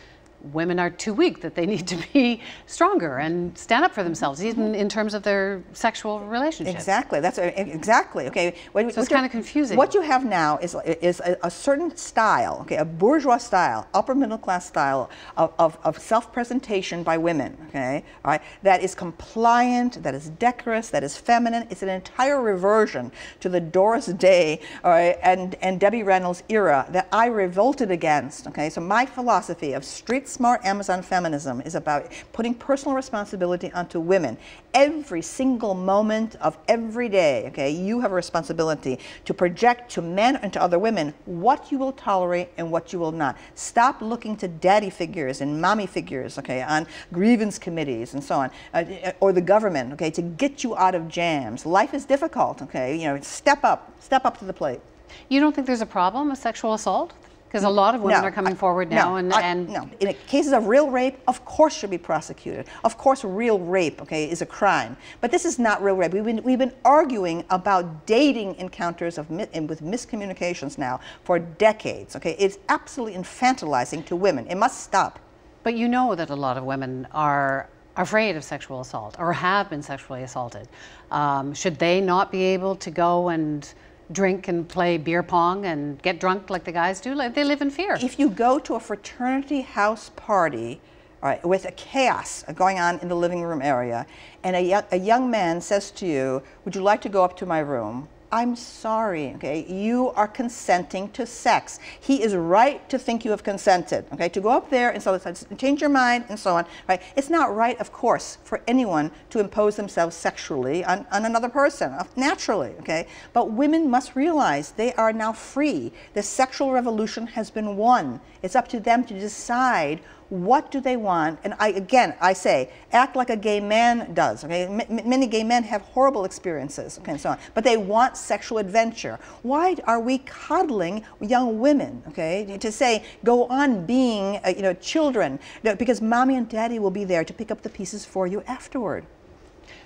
women are too weak, that they need to be stronger and stand up for themselves, even in terms of their sexual relationships. Exactly. That's exactly okay. What, so it's kind of confusing. What you have now is is a, a certain style, okay, a bourgeois style, upper middle class style of, of, of self-presentation by women, okay, all right, that is compliant, that is decorous, that is feminine. It's an entire reversion to the Doris Day, all right, and and Debbie Reynolds era that I revolted against. Okay, so my philosophy of street smart Amazon feminism is about putting personal responsibility onto women. Every single moment of every day, okay, you have a responsibility to project to men and to other women what you will tolerate and what you will not. Stop looking to daddy figures and mommy figures, okay, on grievance committees and so on, uh, or the government, okay, to get you out of jams. Life is difficult, okay, you know, step up, step up to the plate. You don't think there's a problem with sexual assault? Because a lot of women no, are coming I, forward now, no, and, and I, no. In cases of real rape, of course, should be prosecuted. Of course, real rape, okay, is a crime. But this is not real rape. We've been we've been arguing about dating encounters of and with miscommunications now for decades. Okay, it's absolutely infantilizing to women. It must stop. But you know that a lot of women are afraid of sexual assault or have been sexually assaulted. Um, should they not be able to go and drink and play beer pong and get drunk like the guys do? They live in fear. If you go to a fraternity house party, all right, with a chaos going on in the living room area, and a, a young man says to you, "Would you like to go up to my room?" I'm sorry, okay, you are consenting to sex. He is right to think you have consented, okay, to go up there and so change your mind and so on, right? It's not right, of course, for anyone to impose themselves sexually on, on another person, naturally, okay? But women must realize they are now free. The sexual revolution has been won. It's up to them to decide what do they want. And I, again, I say, act like a gay man does, okay? M many gay men have horrible experiences, okay, and so on, but they want sexual adventure. Why are we coddling young women, okay, to say, go on being, uh, you know, children, because mommy and daddy will be there to pick up the pieces for you afterward.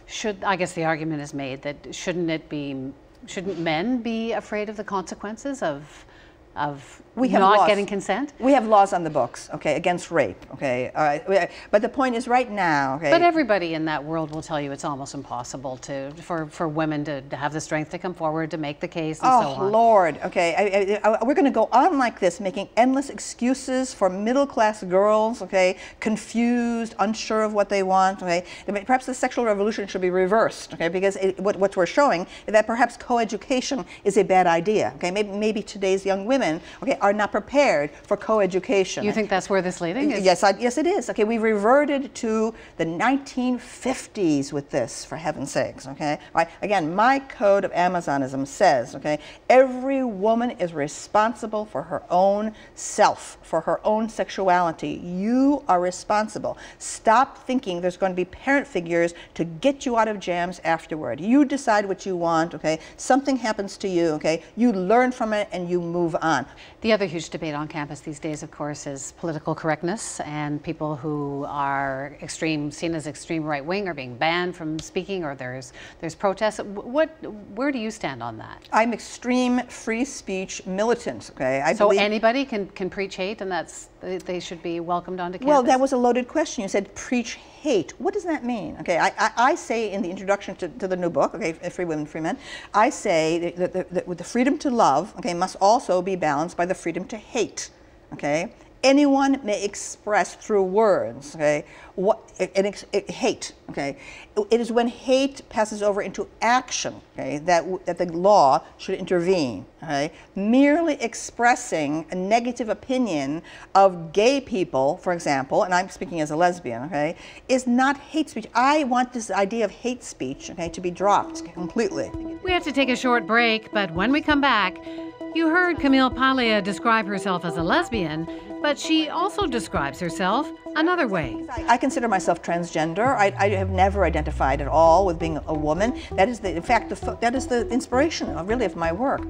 Should, I guess the argument is made that shouldn't it be, shouldn't men be afraid of the consequences of of we have not laws. Getting consent? We have laws on the books, okay, against rape, okay, all right. But the point is right now, okay. But everybody in that world will tell you it's almost impossible to, for, for women to, to have the strength to come forward, to make the case and oh, so on. Oh, Lord, okay, I, I, I, we're gonna go on like this, making endless excuses for middle-class girls, okay, confused, unsure of what they want, okay. Perhaps the sexual revolution should be reversed, okay, because it, what, what we're showing is that perhaps co-education is a bad idea, okay. Maybe, maybe today's young women okay, are not prepared for co-education. You think that's where this leading is? Yes, I, yes it is. Okay, we reverted to the nineteen fifties with this, for heaven's sakes, okay? All right, again, my code of Amazonism says, okay, every woman is responsible for her own self, for her own sexuality. You are responsible. Stop thinking there's going to be parent figures to get you out of jams afterward. You decide what you want, okay? Something happens to you, okay? You learn from it and you move on. The other huge debate on campus these days, of course, is political correctness, and people who are extreme, seen as extreme right wing, are being banned from speaking, or there's there's protests. What, where do you stand on that? I'm extreme free speech militant. Okay, I so believe anybody can can preach hate, and that's they should be welcomed onto campus. Well, that was a loaded question. You said preach hate. What does that mean? Okay, I, I, I say in the introduction to, to the new book, okay, Free Women, Free Men, I say that, that, that with the freedom to love, okay, must also be balanced by the freedom to hate, okay? Anyone may express through words, okay, what, and ex, it, hate, okay? It is when hate passes over into action, okay, that, that the law should intervene, okay? Merely expressing a negative opinion of gay people, for example, and I'm speaking as a lesbian, okay, is not hate speech. I want this idea of hate speech, okay, to be dropped completely. We have to take a short break, but when we come back, You heard Camille Paglia describe herself as a lesbian, but she also describes herself another way. I consider myself transgender. I, I have never identified at all with being a woman. That is the, in fact, the, that is the inspiration, of, really, of my work.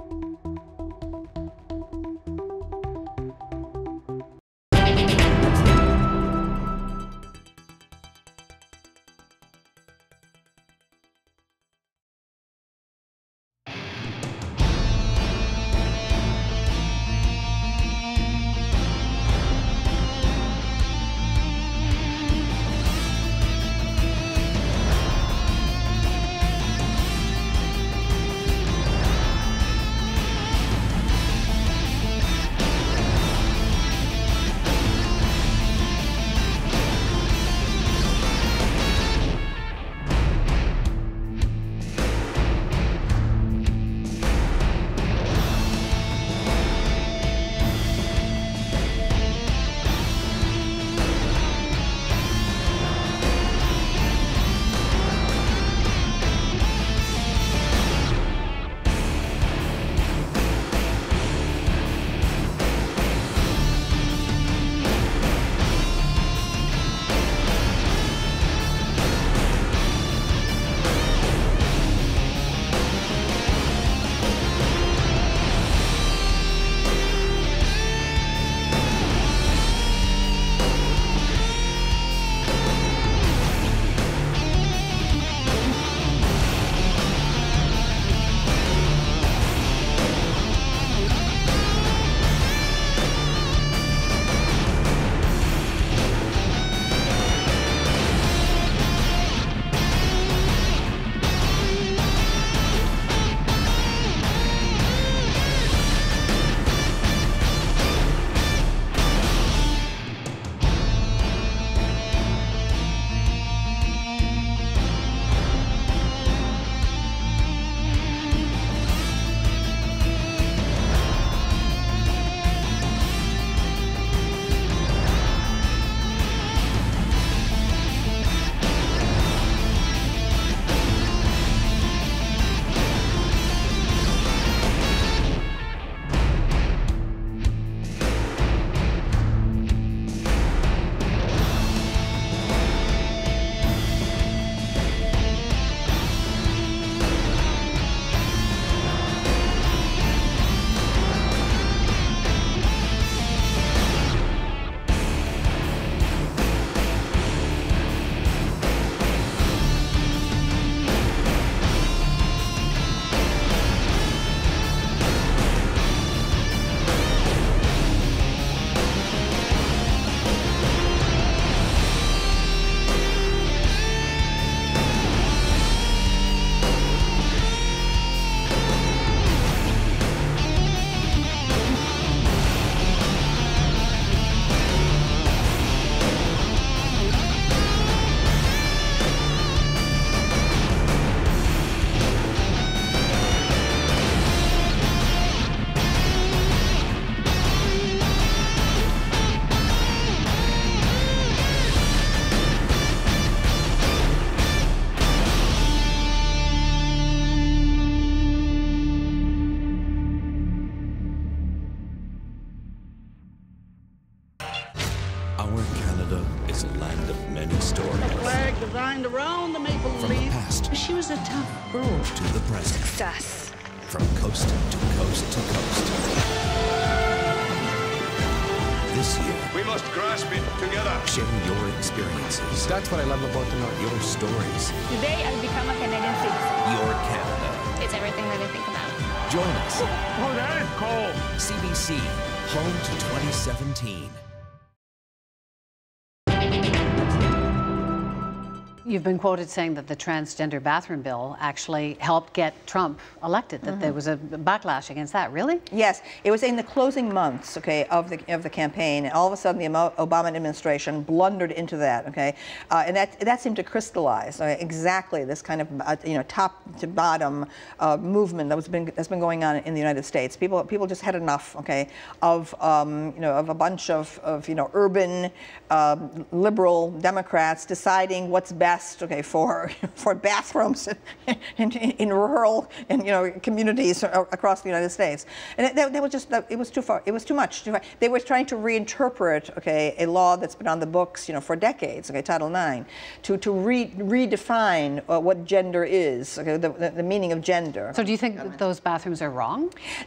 You've been quoted saying that the transgender bathroom bill actually helped get Trump elected, that mm-hmm. there was a backlash against that, really? Yes. It was in the closing months, okay, of the, of the campaign, and all of a sudden the Obama administration blundered into that, okay? Uh, and that, that seemed to crystallize uh, exactly this kind of, uh, you know, top to bottom uh, movement that was been, that's been going on in the United States. People, people just had enough, okay, of, um, you know, of a bunch of, of you know, urban, uh, liberal Democrats deciding what's best best, okay, for for bathrooms in, in, in rural and you know communities across the United States. And that, that was just that, it was too far. It was too much. Too far. They were trying to reinterpret, okay, a law that's been on the books, you know, for decades, okay, Title nine, to to re, redefine uh, what gender is, okay, the, the, the meaning of gender. So do you think that those bathrooms are wrong?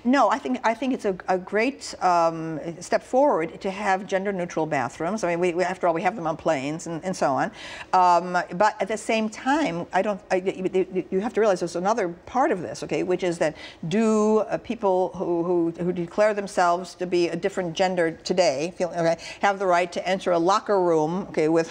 No, I think I think it's a, a great um, step forward to have gender-neutral bathrooms. I mean, we, we, after all, we have them on planes and, and so on. Um, but at the same time, I don't. I, you, you have to realize there's another part of this, okay, which is that do uh, people who, who who declare themselves to be a different gender today feel, okay, have the right to enter a locker room, okay, with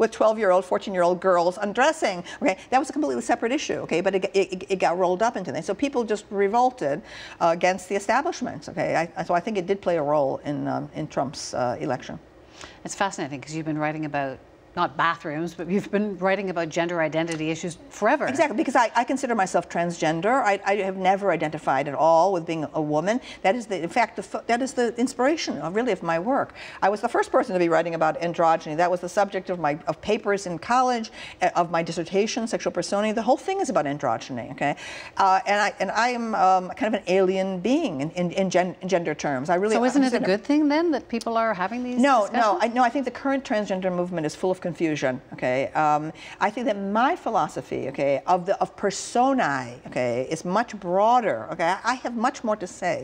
with twelve-year-old, fourteen-year-old girls undressing? Okay, that was a completely separate issue, okay, but it it, it got rolled up into that. So people just revolted uh, against the establishment, okay. I, so I think it did play a role in um, in Trump's uh, election. It's fascinating because you've been writing about, not bathrooms, but you've been writing about gender identity issues forever. Exactly, because I, I consider myself transgender. I, I have never identified at all with being a woman. That is, the, in fact, the, that is the inspiration, of, really, of my work. I was the first person to be writing about androgyny. That was the subject of my of papers in college, of my dissertation, Sexual Personae. The whole thing is about androgyny. Okay, uh, and I and I am um, kind of an alien being in in, in, gen, in gender terms. I really. So isn't it a good thing then that people are having these? No, no, I, no. I think the current transgender movement is full of confusion. Okay, um, I think that my philosophy, okay, of the of personae, okay, is much broader. Okay, I have much more to say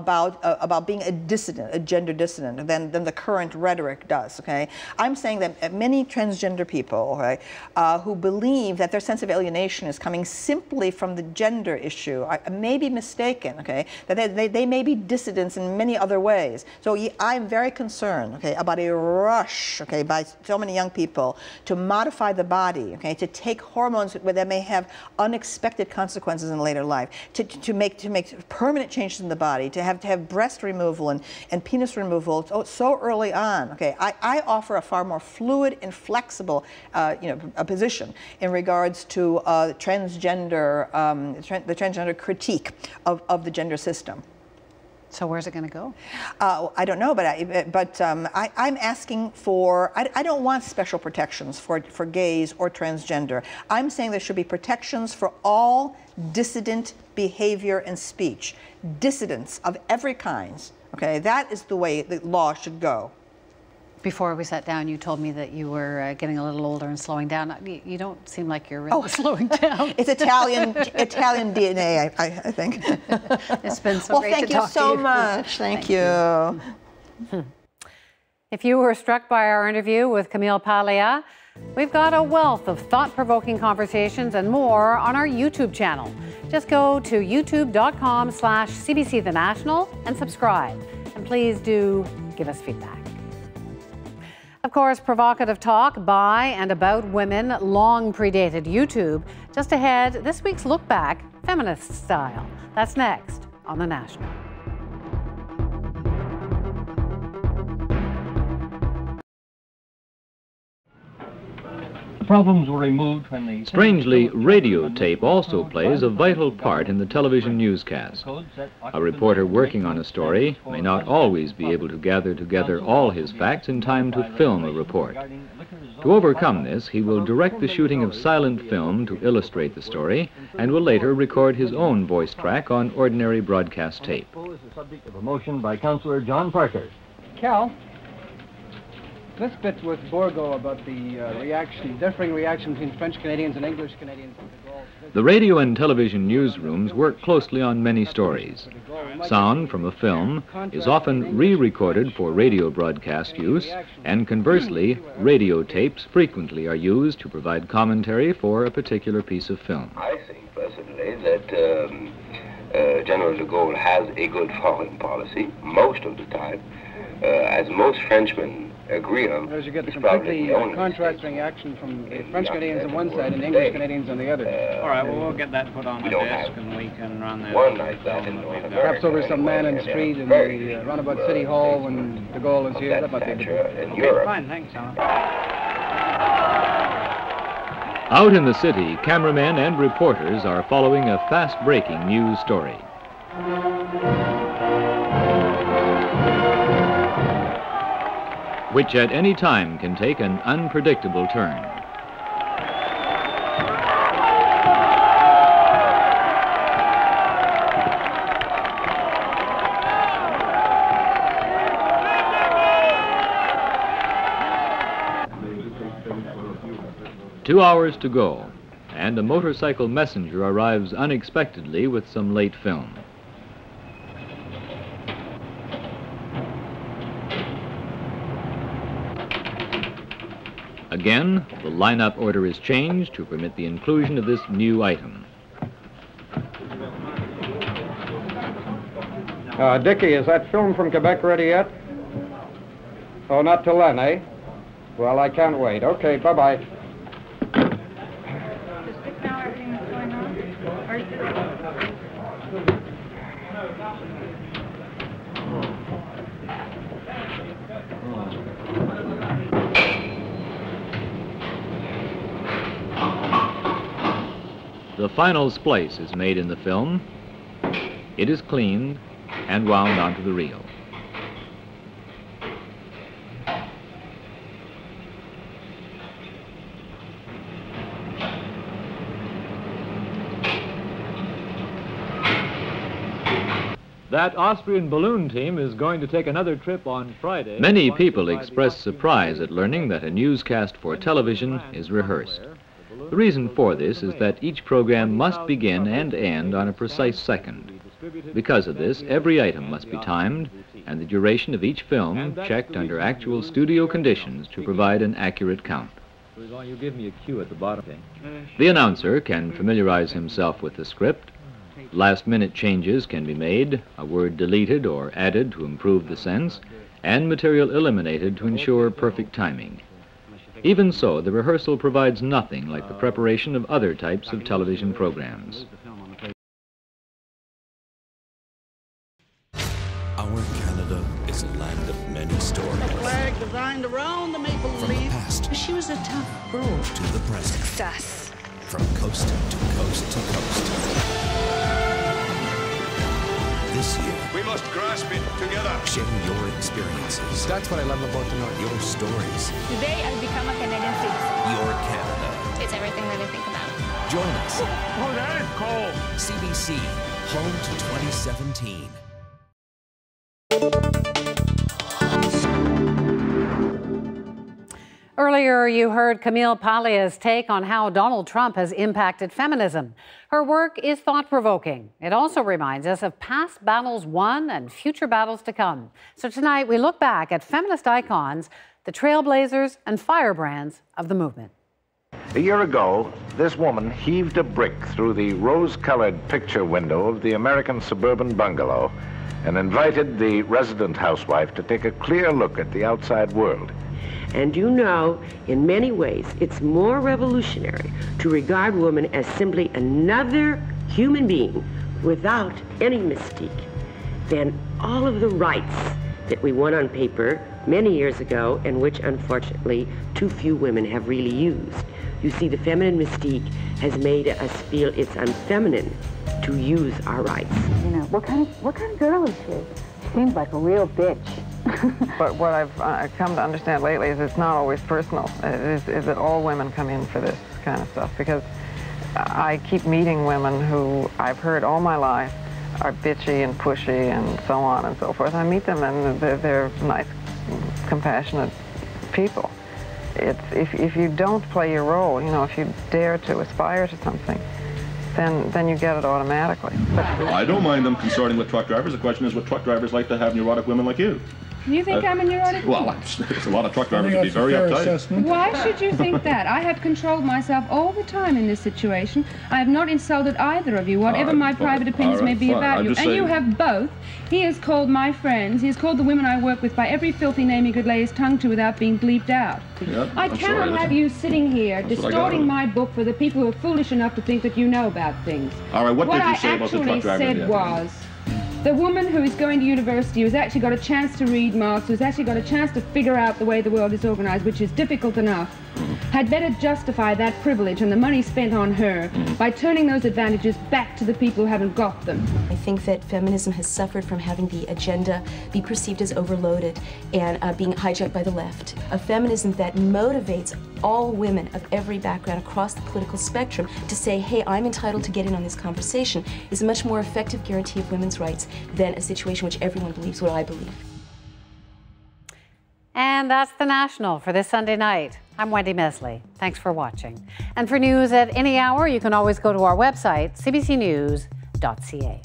about uh, about being a dissident, a gender dissident, than than the current rhetoric does. Okay, I'm saying that many transgender people, okay, uh, who believe that their sense of alienation is coming simply from the gender issue, I, I may be mistaken. Okay, that they, they they may be dissidents in many other ways. So I'm very concerned, okay, about a rush, okay, by so many young people. People, to modify the body, okay, to take hormones where they may have unexpected consequences in later life, to, to, to make to make permanent changes in the body, to have to have breast removal and, and penis removal so, so early on. Okay, I, I offer a far more fluid and flexible, uh, you know, a position in regards to uh, transgender, um, tra the transgender critique of, of the gender system. So where's it going to go? Uh, I don't know, but I, but um, I, I'm asking for. I, I don't want special protections for for gays or transgender. I'm saying there should be protections for all dissident behavior and speech, dissidents of every kind. Okay, that is the way the law should go. Before we sat down, you told me that you were uh, getting a little older and slowing down. You, you don't seem like you're really oh. slowing down. It's Italian Italian D N A, I, I, I think. It's been so well, great to talk so to you. Well, thank you so much. Thank, thank you. you. If you were struck by our interview with Camille Paglia, we've got a wealth of thought-provoking conversations and more on our YouTube channel. Just go to youtube.com slash CBC The National and subscribe. And please do give us feedback. Of course, provocative talk by and about women long predated YouTube. Just ahead, this week's Look Back, feminist style. That's next on The National. Problems were removed when the... Strangely, radiotape also plays a vital part in the television newscast. A reporter working on a story may not always be able to gather together all his facts in time to film a report. To overcome this, he will direct the shooting of silent film to illustrate the story and will later record his own voice track on ordinary broadcast tape. The subject of a motion by Councillor John Parker. Cal. This bit with Borgo about the uh, reaction, differing reaction between French Canadians and English Canadians. The radio and television newsrooms work closely on many stories. Sound from a film is often re-recorded for radio broadcast use, and conversely, radio tapes frequently are used to provide commentary for a particular piece of film. I think personally that um, uh, General de Gaulle has a good foreign policy most of the time, uh, as most Frenchmen agree on. There's you get the completely uh, contrasting action from the French Canadians on one side and English Canadians on the other. Uh, All right, well, we'll get that put on the desk and we can run that. One like that in North Perhaps over some man in the street in the uh, roundabout City Hall when De Gaulle is here. That might be good. Fine, thanks, Alan. Out in the city, cameramen and reporters are following a fast-breaking news story. Which at any time can take an unpredictable turn. Two hours to go, and a motorcycle messenger arrives unexpectedly with some late film. Again, the lineup order is changed to permit the inclusion of this new item. Uh, Dickie, is that film from Quebec ready yet? Oh, not till then, eh? Well, I can't wait. Okay, bye-bye. Does this now everything that's going on? Or is this... The final splice is made in the film. It is cleaned and wound onto the reel. That Austrian balloon team is going to take another trip on Friday. Many people express surprise at learning that a newscast for television is rehearsed. The reason for this is that each program must begin and end on a precise second. Because of this, every item must be timed and the duration of each film checked under actual studio conditions to provide an accurate count. You give me a cue at the bottom. The announcer can familiarize himself with the script. Last-minute changes can be made, a word deleted or added to improve the sense, and material eliminated to ensure perfect timing. Even so, the rehearsal provides nothing like the preparation of other types of television programs. Our Canada is a land of many stories. The flag designed around the maple leaf. From the past, she was a tough broad, to the present. Success. From coast to coast to coast. This year, we must grasp it together. Sharing your experiences. That's what I love about the North. Your stories. Today I've become a Canadian citizen. Your Canada. It's everything that I think about. Join us. Oh, that is cold. C B C, home to twenty seventeen. Earlier, you heard Camille Paglia's take on how Donald Trump has impacted feminism. Her work is thought-provoking. It also reminds us of past battles won and future battles to come. So tonight, we look back at feminist icons, the trailblazers and firebrands of the movement. A year ago, this woman heaved a brick through the rose-colored picture window of the American suburban bungalow and invited the resident housewife to take a clear look at the outside world. And you know, in many ways, it's more revolutionary to regard woman as simply another human being without any mystique than all of the rights that we won on paper many years ago and which, unfortunately, too few women have really used. You see, the feminine mystique has made us feel it's unfeminine to use our rights. You know, what kind of, what kind of girl is she? Seems like a real bitch. But what I've uh, come to understand lately is it's not always personal. It is, is that all women come in for this kind of stuff, because I keep meeting women who I've heard all my life are bitchy and pushy and so on and so forth. I meet them and they're, they're nice, compassionate people. It's, if, if you don't play your role, you know, if you dare to aspire to something, Then, then you get it automatically. I don't mind them consorting with truck drivers. The question is, would truck drivers like to have neurotic women like you? You think uh, I'm a neurotic? Well, there's a lot of truck drivers would be very uptight. Assessment. Why should you think that? I have controlled myself all the time in this situation. I have not insulted either of you, whatever right, my private opinions right, may be fine. about I'm you. And saying... you have both. He has called my friends, he has called the women I work with by every filthy name he could lay his tongue to without being bleeped out. Yep, I I'm cannot sorry, have you sitting here distorting my book for the people who are foolish enough to think that you know about things. All right, what, what did you say about the truck driver? What I actually said was, the woman who is going to university, who's actually got a chance to read Marx, who's actually got a chance to figure out the way the world is organized, which is difficult enough, had better justify that privilege and the money spent on her by turning those advantages back to the people who haven't got them. I think that feminism has suffered from having the agenda be perceived as overloaded and uh, being hijacked by the left. A feminism that motivates all women of every background across the political spectrum to say, hey, I'm entitled to get in on this conversation, is a much more effective guarantee of women's rights than a situation which everyone believes what I believe. And that's The National for this Sunday night. I'm Wendy Mesley. Thanks for watching. And for news at any hour, you can always go to our website, c b c news dot c a.